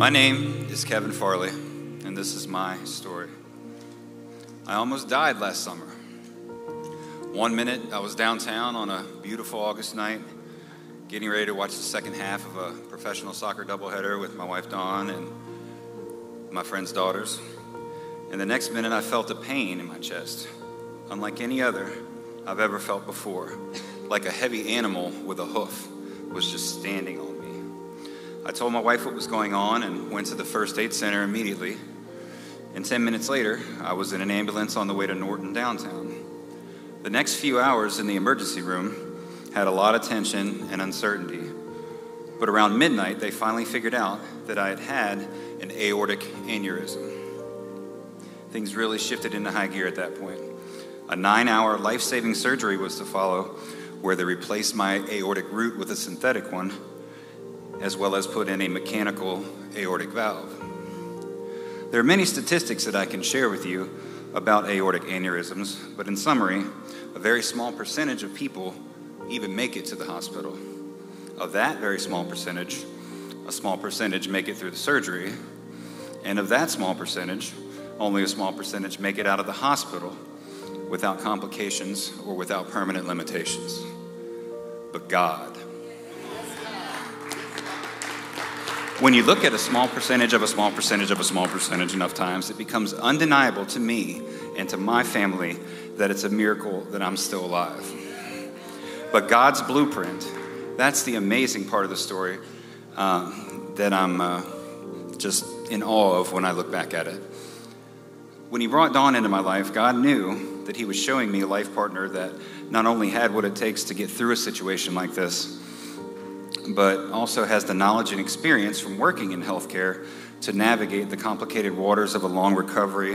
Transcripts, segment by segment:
My name is Kevin Farley, and this is my story. I almost died last summer. One minute, I was downtown on a beautiful August night, getting ready to watch the second half of a professional soccer doubleheader with my wife, Dawn, and my friend's daughters. And the next minute, I felt a pain in my chest, unlike any other I've ever felt before, like a heavy animal with a hoof was just standing on me. I told my wife what was going on and went to the first aid center immediately. And 10 minutes later, I was in an ambulance on the way to Norton Downtown. The next few hours in the emergency room had a lot of tension and uncertainty. But around midnight, they finally figured out that I had had an aortic aneurysm. Things really shifted into high gear at that point. A 9-hour life-saving surgery was to follow, where they replaced my aortic root with a synthetic one, as well as put in a mechanical aortic valve. There are many statistics that I can share with you about aortic aneurysms, but in summary, a very small percentage of people even make it to the hospital. Of that very small percentage, a small percentage make it through the surgery, and of that small percentage, only a small percentage make it out of the hospital without complications or without permanent limitations. But God. When you look at a small percentage of a small percentage of a small percentage enough times, it becomes undeniable to me and to my family that it's a miracle that I'm still alive. But God's blueprint, that's the amazing part of the story that I'm just in awe of when I look back at it. When he brought Dawn into my life, God knew that he was showing me a life partner that not only had what it takes to get through a situation like this, but also has the knowledge and experience from working in healthcare to navigate the complicated waters of a long recovery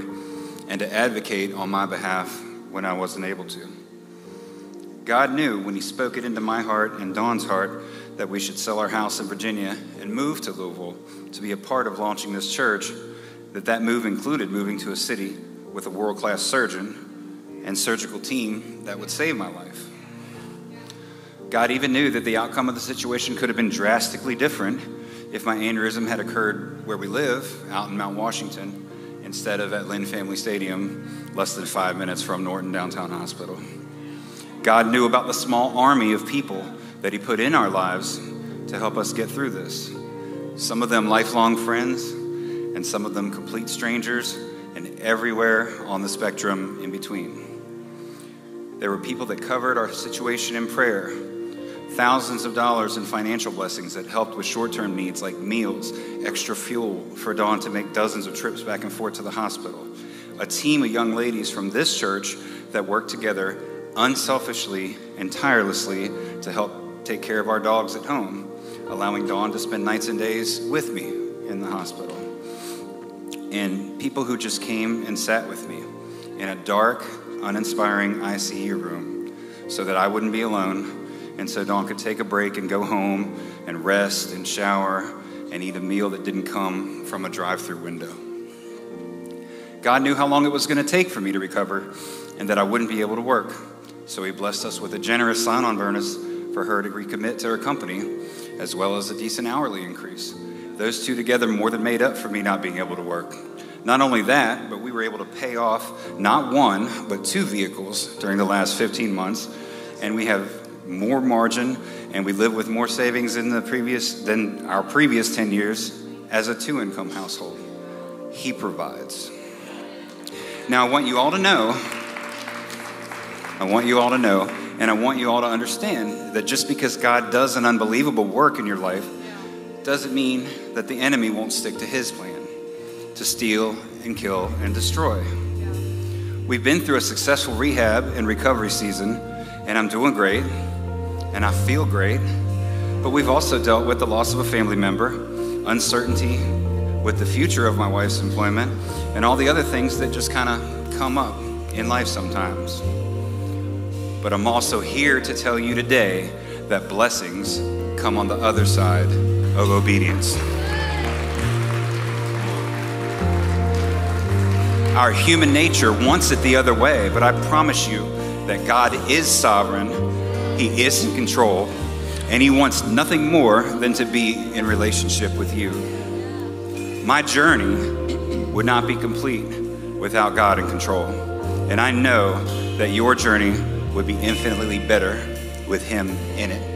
and to advocate on my behalf when I wasn't able to. God knew when he spoke it into my heart and Dawn's heart that we should sell our house in Virginia and move to Louisville to be a part of launching this church, that move included moving to a city with a world-class surgeon and surgical team that would save my life. God even knew that the outcome of the situation could have been drastically different if my aneurysm had occurred where we live, out in Mount Washington, instead of at Lynn Family Stadium, less than 5 minutes from Norton Downtown Hospital. God knew about the small army of people that he put in our lives to help us get through this. Some of them lifelong friends, and some of them complete strangers, and everywhere on the spectrum in between. There were people that covered our situation in prayer, thousands of dollars in financial blessings that helped with short-term needs like meals, extra fuel for Dawn to make dozens of trips back and forth to the hospital, a team of young ladies from this church that worked together unselfishly and tirelessly to help take care of our dogs at home, allowing Dawn to spend nights and days with me in the hospital. And people who just came and sat with me in a dark, uninspiring ICU room so that I wouldn't be alone and so Dawn could take a break and go home and rest and shower and eat a meal that didn't come from a drive-through window. God knew how long it was going to take for me to recover and that I wouldn't be able to work, so he blessed us with a generous sign-on bonus for her to recommit to her company, as well as a decent hourly increase. Those two together more than made up for me not being able to work. Not only that, but we were able to pay off not one, but two vehicles during the last 15 months, and we have more margin, and we live with more savings than our previous 10 years as a two-income household. He provides. Now, I want you all to know, and I want you all to understand that just because God does an unbelievable work in your life doesn't mean that the enemy won't stick to his plan to steal and kill and destroy. We've been through a successful rehab and recovery season, and I'm doing great, and I feel great, but we've also dealt with the loss of a family member, uncertainty with the future of my wife's employment, and all the other things that just kind of come up in life sometimes. But I'm also here to tell you today that blessings come on the other side of obedience. Our human nature wants it the other way, but I promise you that God is sovereign, he is in control, and he wants nothing more than to be in relationship with you. My journey would not be complete without God in control. And I know that your journey would be infinitely better with Him in it.